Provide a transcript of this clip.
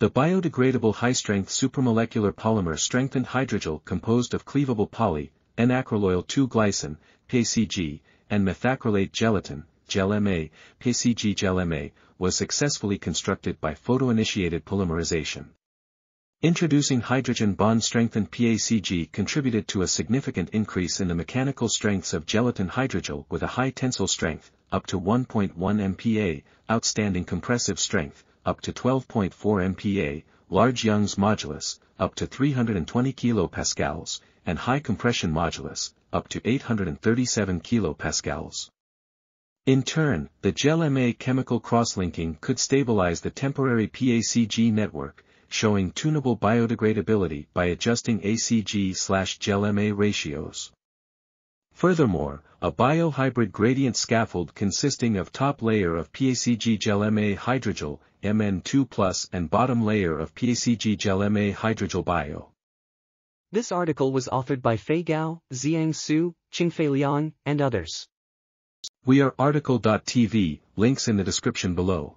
The biodegradable high-strength supramolecular polymer strengthened hydrogel composed of cleavable poly, N-acryloyl 2-glycine, PACG, and methacrylate gelatin, gel-MA, PACG-gel-MA, was successfully constructed by photoinitiated polymerization. Introducing hydrogen bond-strengthened PACG contributed to a significant increase in the mechanical strengths of gelatin hydrogel with a high tensile strength, up to 1.1 MPa, outstanding compressive strength, up to 12.4 MPa, large Young's modulus, up to 320 kPa, and high compression modulus, up to 837 kPa. In turn, the gel-MA chemical cross-linking could stabilize the temporary PACG network, showing tunable biodegradability by adjusting ACG/gel-MA ratios. Furthermore, a biohybrid gradient scaffold consisting of top layer of PACG-gel-MA hydrogel, MN2+, and bottom layer of PACG-gel-MA hydrogel bio. This article was authored by Fei Gao, Ziyang Xu, Qingfei Liang, and others. We are article.tv, links in the description below.